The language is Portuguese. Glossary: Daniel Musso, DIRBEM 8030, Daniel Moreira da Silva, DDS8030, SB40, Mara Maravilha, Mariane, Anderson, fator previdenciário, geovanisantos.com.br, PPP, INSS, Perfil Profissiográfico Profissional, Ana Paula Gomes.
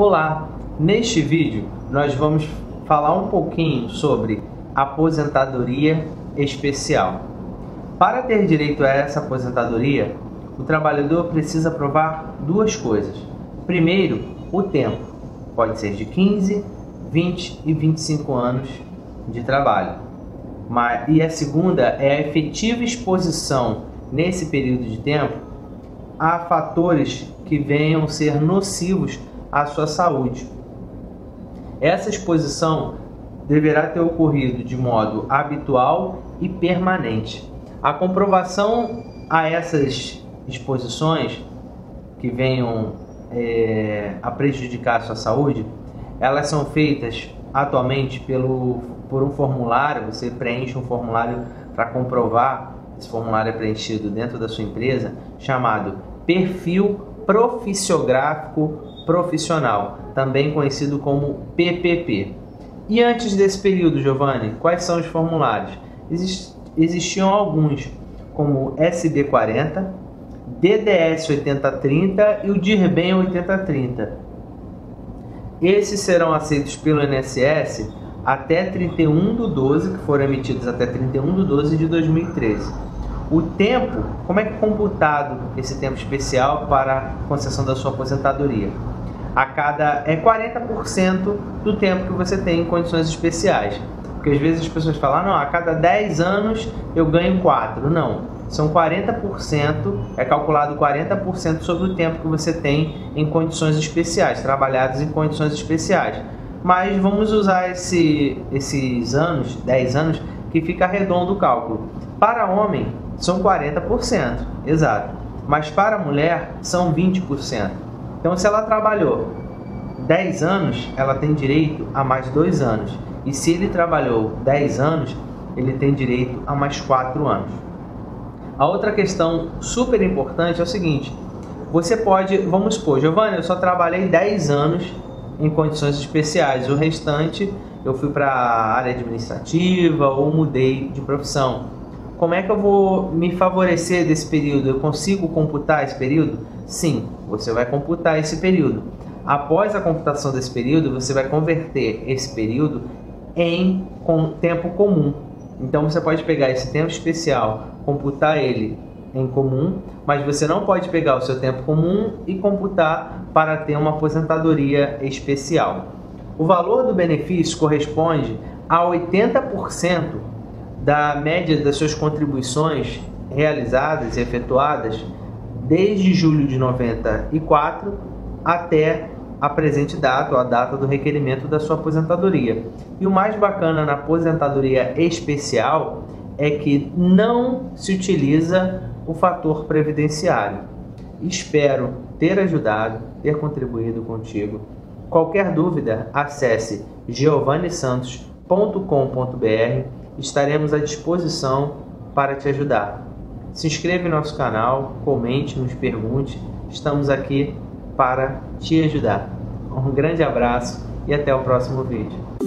Olá! Neste vídeo nós vamos falar um pouquinho sobre aposentadoria especial. Para ter direito a essa aposentadoria, o trabalhador precisa provar duas coisas. Primeiro, o tempo. Pode ser de 15, 20 e 25 anos de trabalho. E a segunda é a efetiva exposição nesse período de tempo a fatores que venham ser nocivos à sua saúde. Essa exposição deverá ter ocorrido de modo habitual e permanente. A comprovação a essas exposições que venham a prejudicar a sua saúde, elas são feitas atualmente por um formulário. Você preenche um formulário para comprovar. Esse formulário é preenchido dentro da sua empresa, chamado Perfil Profissiográfico Profissional, também conhecido como PPP. E antes desse período, Giovanni, quais são os formulários? Existiam alguns, como SB40, DDS8030 e o DIRBEM 8030. Esses serão aceitos pelo INSS até 31/12, que foram emitidos até 31/12 de 2013. O tempo, como é computado esse tempo especial para a concessão da sua aposentadoria? A cada 40% do tempo que você tem em condições especiais. Porque às vezes as pessoas falam, não, a cada 10 anos eu ganho 4. Não, são 40%, é calculado 40% sobre o tempo que você tem em condições especiais, trabalhados em condições especiais. Mas vamos usar esses anos, 10 anos, que fica redondo o cálculo. Para homem, são 40%, exato. Mas para mulher, são 20%. Então, se ela trabalhou 10 anos, ela tem direito a mais 2 anos. E se ele trabalhou 10 anos, ele tem direito a mais 4 anos. A outra questão super importante é o seguinte. Você pode, vamos supor, Giovanni, eu só trabalhei 10 anos em condições especiais, o restante eu fui para a área administrativa ou mudei de profissão. Como é que eu vou me favorecer desse período? Eu consigo computar esse período? Sim, você vai computar esse período. Após a computação desse período, você vai converter esse período em tempo comum. Então você pode pegar esse tempo especial, computar ele em comum, mas você não pode pegar o seu tempo comum e computar para ter uma aposentadoria especial. O valor do benefício corresponde a 80% da média das suas contribuições realizadas e efetuadas desde julho de 94 até a presente data, ou a data do requerimento da sua aposentadoria. E o mais bacana na aposentadoria especial é que não se utiliza o fator previdenciário. Espero ter ajudado, ter contribuído contigo. Qualquer dúvida, acesse geovanisantos.com.br. Estaremos à disposição para te ajudar. Se inscreva em nosso canal, comente, nos pergunte. Estamos aqui para te ajudar. Um grande abraço e até o próximo vídeo.